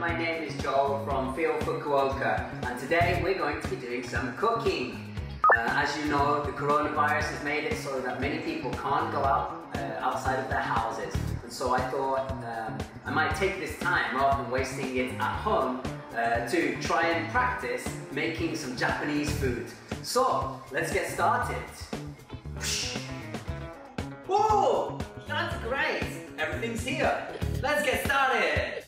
my name is Joel from Feel Fukuoka, and today we're going to be doing some cooking. As you know, the coronavirus has made it so that many people can't go out outside of their houses, and so I thought I might take this time, rather than wasting it at home, to try and practice making some Japanese food. So, let's get started! Whoa! That's great! Everything's here! Let's get started!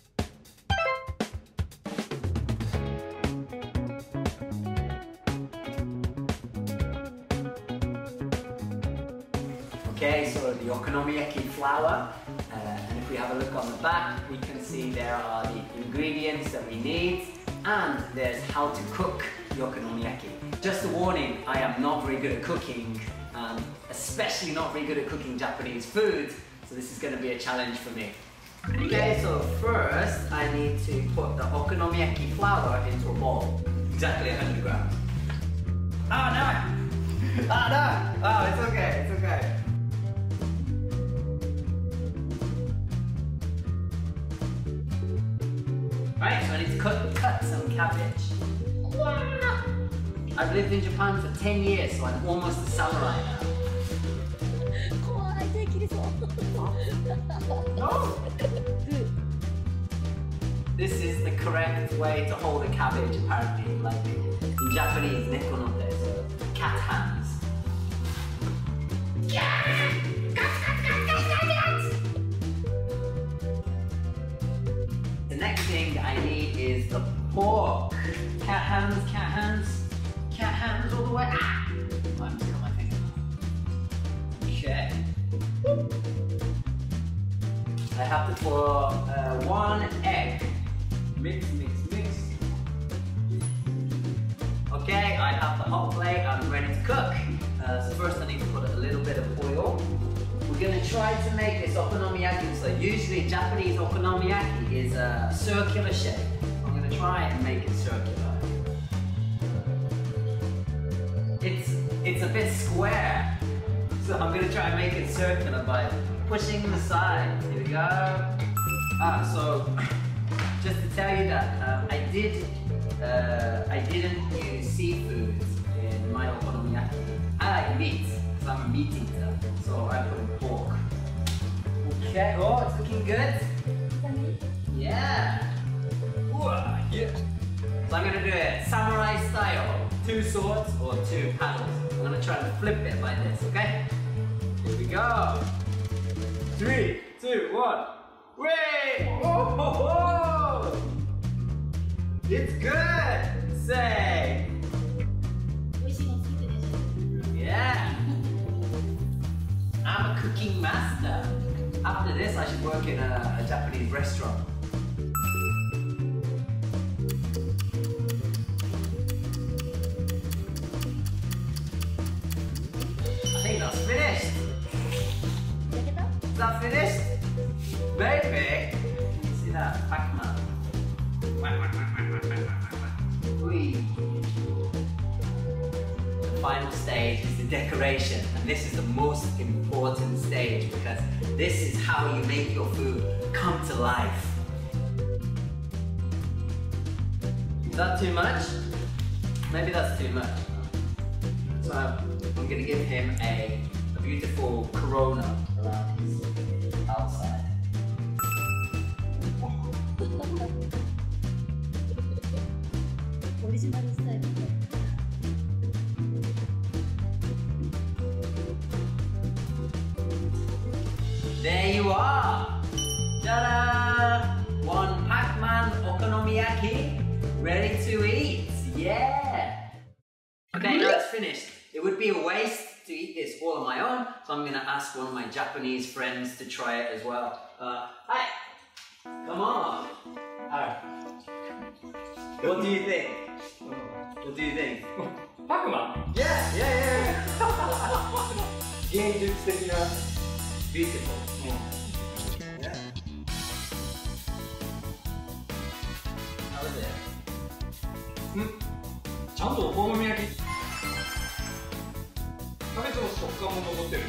Okay, so the okonomiyaki flour, and if we have a look on the back, we can see there are the ingredients that we need, and there's how to cook the okonomiyaki. Just a warning, I am not very good at cooking, especially not very good at cooking Japanese food, so this is going to be a challenge for me. Okay, so first I need to put the okonomiyaki flour into a bowl. Exactly 100 grams. Ah, no! Ah, no! Oh, it's okay, it's okay. Right, so I need to cut some cabbage. I've lived in Japan for 10 years, so I'm almost a samurai now. No. This is the correct way to hold a cabbage, apparently, like in Japanese, neko no te, so cat hands. The next thing that I need is the pork. Cat hands, cat hands, cat hands all the way. Ah! I'm still on my finger. Okay. I have to pour one egg. Mix, mix, mix. Okay, I have the hot plate and I'm ready to cook. So first I need to put a little bit of oil. We're going to try to make this okonomiyaki. So usually Japanese okonomiyaki is a circular shape. I'm going to try and make it circular. It's a bit square. So I'm going to try and make it circular by pushing the sides. Here we go. Ah, so just to tell you that I didn't use seafood in my okonomiyaki. I like meat, because I'm a meat eater, so I put in pork. Okay, oh, it's looking good. Yeah. Ooh, yeah. So I'm going to do it samurai style. Two swords or two paddles. I'm going to try and flip it like this, okay? Here we go. 3, 2, 1. Wait! Oh! It's good! Say! Yeah! I'm a cooking master. After this, I should work in a Japanese restaurant. Finished! Is that finished? Baby! Can you see that? Pac-Man. The final stage is the decoration, and this is the most important stage because this is how you make your food come to life. Is that too much? Maybe that's too much. So I'm going to give him a beautiful corona around his outside. Original style. There you are! Ta-da! One Pac-Man okonomiyaki ready to eat! Yeah! Okay, now it's finished. It would be a waste to eat this all on my own, so I'm going to ask one of my Japanese friends to try it as well. Hi! Come on! Alright. What do you think? What do you think? Pac-Man? Yeah! Yeah, yeah, yeah! Beautiful. Yeah. How is it? Hmm? 食感も残ってる。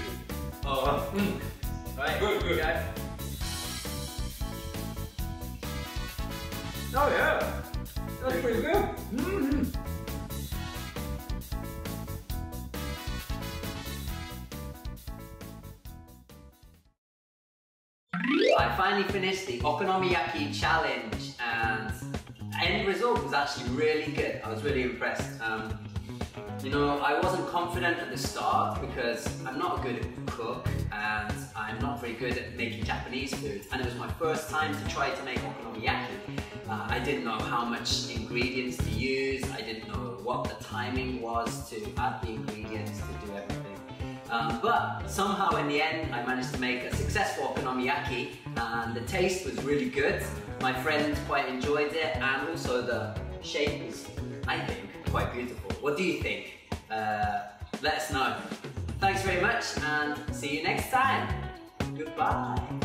ああ、 うん。 はい。 グーグー。Oh yeah, that's pretty good. Mm-hmm. I finally finished the okonomiyaki challenge, and the end result was actually really good. I was really impressed. You know, I wasn't confident at the start because I'm not a good cook and I'm not very good at making Japanese food, and it was my first time to try to make okonomiyaki. I didn't know how much ingredients to use, I didn't know what the timing was to add the ingredients, to do everything. But somehow in the end I managed to make a successful okonomiyaki, and the taste was really good. My friends quite enjoyed it, and also the shape was, I think, quite beautiful. What do you think? Let us know. Thanks very much and see you next time. Goodbye.